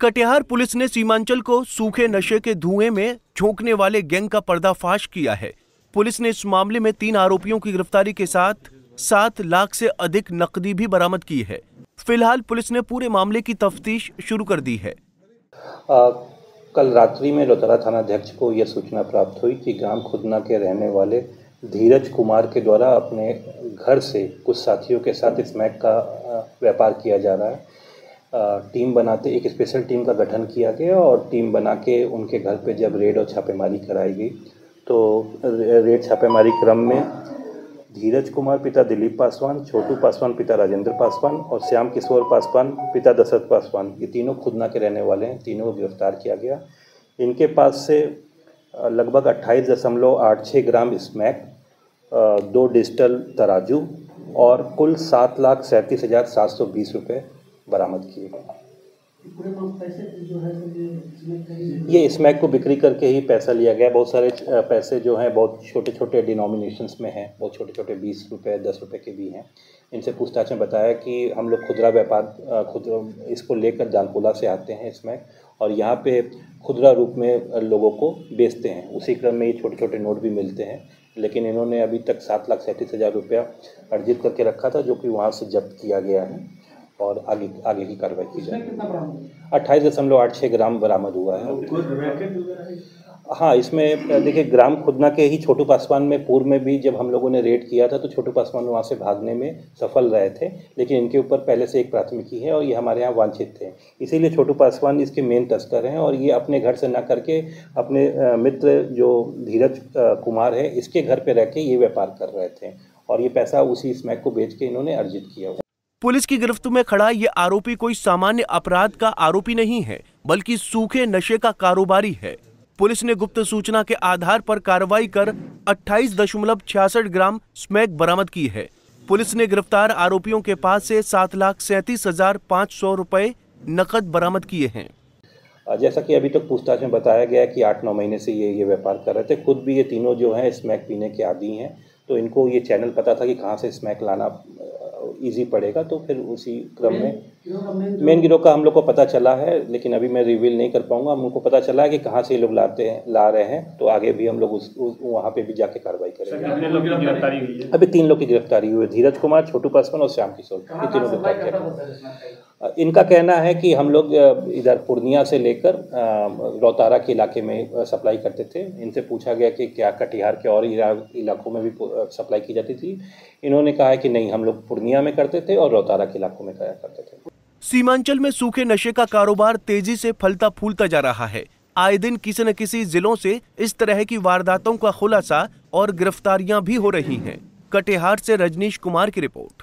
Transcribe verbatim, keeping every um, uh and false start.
Katihar police ने सीमांचल को सूखे नशे के धुएं में झोंकने वाले गैंग का पर्दाफाश किया है। पुलिस ने इस मामले में तीन आरोपियों की गिरफ्तारी के साथ सात लाख से अधिक नकदी भी बरामद की है। फिलहाल पुलिस ने पूरे मामले की तफ्तीश शुरू कर दी है। आ, कल रात्रि में लोतारा थाना अध्यक्ष को यह सूचना प्राप्त हुई कि ग्राम खुदना के रहने वाले धीरज कुमार के द्वारा अपने घर से कुछ साथियों के साथ स्मैक का व्यापार किया जा रहा है। टीम बनाते एक स्पेशल टीम का गठन किया गया और टीम बना के उनके घर पे जब रेड और छापेमारी कराई गई तो रेड छापेमारी क्रम में धीरज कुमार पिता दिलीप पासवान, छोटू पासवान पिता राजेंद्र पासवान और श्याम किशोर पासवान पिता दशरथ पासवान, ये तीनों खुदना के रहने वाले हैं। तीनों को गिरफ्तार किया गया। इनके पास से लगभग अट्ठाईस दशमलव आठ छः ग्राम स्मैक, दो डिजिटल तराजू और कुल सात लाख सैंतीस हज़ार सात सौ बीस रुपये बरामद किए गए। ये स्मैक को बिक्री करके ही पैसा लिया गया। बहुत सारे पैसे जो हैं बहुत छोटे छोटे डिनोमिनेशंस में हैं, बहुत छोटे छोटे बीस रुपये दस रुपये के भी हैं। इनसे पूछताछ में बताया कि हम लोग खुदरा व्यापार खुदरा इसको लेकर दानपुला से आते हैं स्मैक और यहाँ पे खुदरा रूप में लोगों को बेचते हैं। उसी क्रम में ये छोटे छोटे नोट भी मिलते हैं, लेकिन इन्होंने अभी तक सात लाख सैंतीस हज़ार रुपया अर्जित करके रखा था जो कि वहाँ से जब्त किया गया है और आगे आगे की कार्रवाई की जाएगी। अट्ठाईस दशमलव आठ छः ग्राम बरामद हुआ है। हाँ, इसमें देखिए ग्राम खुदना के ही छोटू पासवान में पूर्व में भी जब हम लोगों ने रेड किया था तो छोटू पासवान वहाँ से भागने में सफल रहे थे, लेकिन इनके ऊपर पहले से एक प्राथमिकी है और ये हमारे यहाँ वांछित थे, इसीलिए छोटू पासवान इसके मेन तस्कर हैं। और ये अपने घर से ना करके अपने मित्र जो धीरज कुमार है इसके घर पर रह के ये व्यापार कर रहे थे और ये पैसा उसी स्मैक को बेच के इन्होंने अर्जित किया। पुलिस की गिरफ्त में खड़ा ये आरोपी कोई सामान्य अपराध का आरोपी नहीं है, बल्कि सूखे नशे का कारोबारी है। पुलिस ने गुप्त सूचना के आधार पर कार्रवाई कर अट्ठाईस दशमलव छियासठ ग्राम स्मैक बरामद की है। पुलिस ने गिरफ्तार आरोपियों के पास से सात लाख सैंतीस हजार पाँच सौ रुपए नकद बरामद किए हैं। जैसा कि अभी तक तो पूछताछ में बताया गया कि आठ नौ महीने से ये ये व्यापार कर रहे थे। खुद भी ये तीनों जो है स्मैक पीने के आदी हैं, तो इनको ये चैनल पता था कि कहाँ से स्मैक लाना इजी पड़ेगा, तो फिर उसी क्रम में मेन गिरोह का हम लोग को पता चला है, लेकिन अभी मैं रिवील नहीं कर पाऊंगा। हमको पता चला है कि कहाँ से लोग लाते हैं ला रहे हैं, तो आगे भी हम लोग उस, उस वहाँ पे भी जाके कार्रवाई करेंगे। अभी तीन लोग की गिरफ्तारी हुई है, धीरज कुमार, छोटू पासवान और श्याम किशोर, ये तीनों गिरफ्तार। इनका कहना है कि हम लोग इधर पूर्णिया से लेकर रौतारा के इलाके में सप्लाई करते थे। इनसे पूछा गया कि क्या कटिहार के और इलाकों में भी सप्लाई की जाती थी। इन्होंने कहा है कि नहीं, हम लोग पूर्णिया में करते थे और रौतारा के इलाकों में कराया करते थे। सीमांचल में सूखे नशे का कारोबार तेजी से फलता फूलता जा रहा है। आए दिन किसी न किसी जिलों से इस तरह की वारदातों का खुलासा और गिरफ्तारियां भी हो रही हैं। कटिहार से रजनीश कुमार की रिपोर्ट।